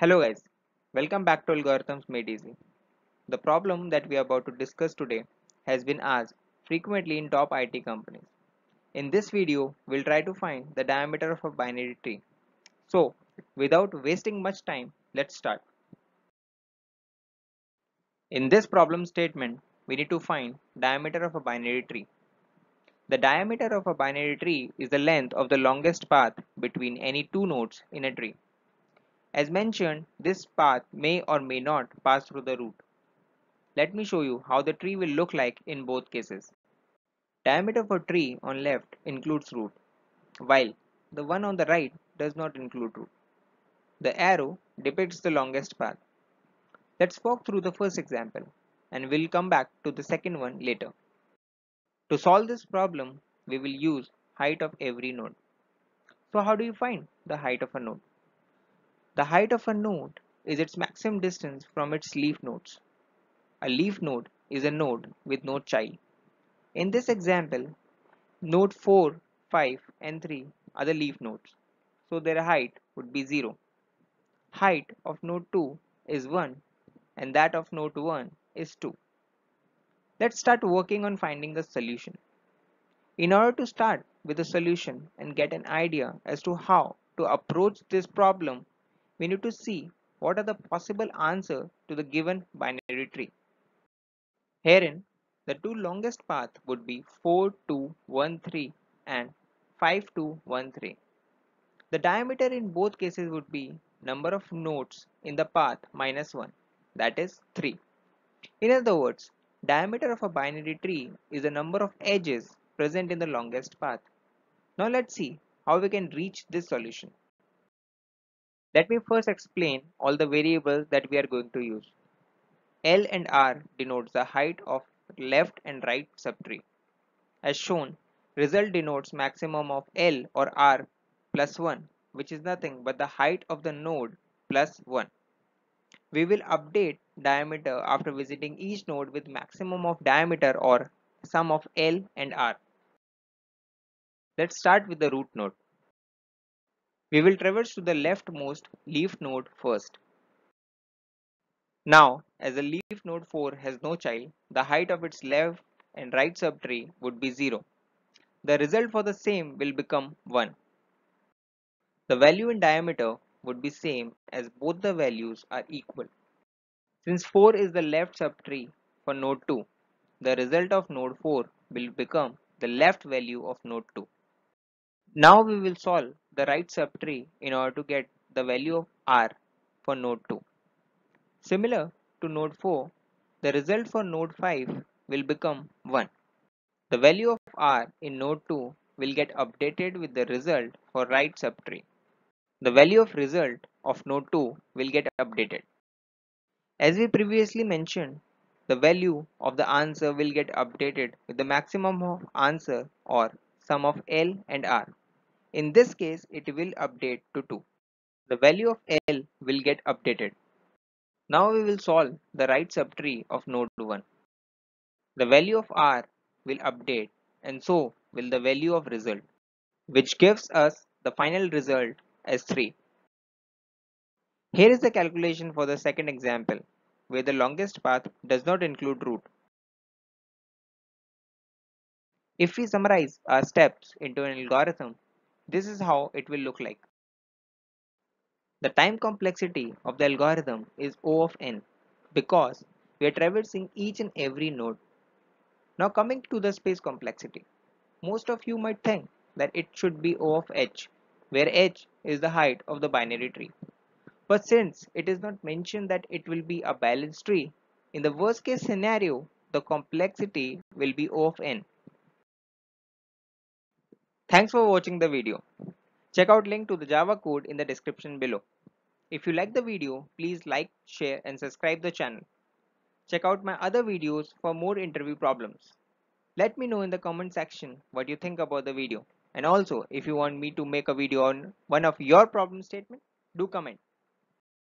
Hello guys, welcome back to Algorithms Made Easy. The problem that we are about to discuss today has been asked frequently in top IT companies. In this video, we'll try to find the diameter of a binary tree. So, without wasting much time, let's start. In this problem statement, we need to find diameter of a binary tree. The diameter of a binary tree is the length of the longest path between any two nodes in a tree. As mentioned, this path may or may not pass through the root. Let me show you how the tree will look like in both cases. Diameter for tree on left includes root, while the one on the right does not include root. The arrow depicts the longest path. Let's walk through the first example and we'll come back to the second one later. To solve this problem, we will use height of every node. So how do you find the height of a node? The height of a node is its maximum distance from its leaf nodes. A leaf node is a node with no child. In this example, node 4, 5 and 3 are the leaf nodes, so their height would be 0. Height of node 2 is 1 and that of node 1 is 2. Let's start working on finding the solution. In order to start with a solution and get an idea as to how to approach this problem, we need to see what are the possible answers to the given binary tree. Herein, the two longest paths would be 4, 2, 1, 3 and 5, 2, 1, 3. The diameter in both cases would be number of nodes in the path minus 1, that is 3. In other words, diameter of a binary tree is the number of edges present in the longest path. Now let's see how we can reach this solution. Let me first explain all the variables that we are going to use. L and R denotes the height of left and right subtree. As shown, result denotes maximum of L or R plus 1, which is nothing but the height of the node plus 1. We will update diameter after visiting each node with maximum of diameter or sum of L and R. Let's start with the root node. We will traverse to the leftmost leaf node first. Now, as a leaf node 4 has no child, the height of its left and right subtree would be 0. The result for the same will become 1. The value in diameter would be same as both the values are equal. Since 4 is the left subtree for node 2, the result of node 4 will become the left value of node 2. Now we will solve the right subtree in order to get the value of R for node 2. Similar to node 4, the result for node 5 will become 1. The value of R in node 2 will get updated with the result for right subtree. The value of result of node 2 will get updated. As we previously mentioned, the value of the answer will get updated with the maximum of answer or sum of L and R. In this case, it will update to 2. The value of L will get updated. Now we will solve the right subtree of node 1. The value of R will update and so will the value of result, which gives us the final result as 3. Here is the calculation for the second example, where the longest path does not include root. If we summarize our steps into an algorithm, this is how it will look like. The time complexity of the algorithm is O of n because we are traversing each and every node. Now coming to the space complexity, most of you might think that it should be O of h, where h is the height of the binary tree. But since it is not mentioned that it will be a balanced tree, in the worst case scenario, the complexity will be O of n. Thanks for watching the video. Check out link to the Java code in the description below. If you like the video, please like, share and subscribe the channel. Check out my other videos for more interview problems. Let me know in the comment section what you think about the video. And also, if you want me to make a video on one of your problem statements, do comment.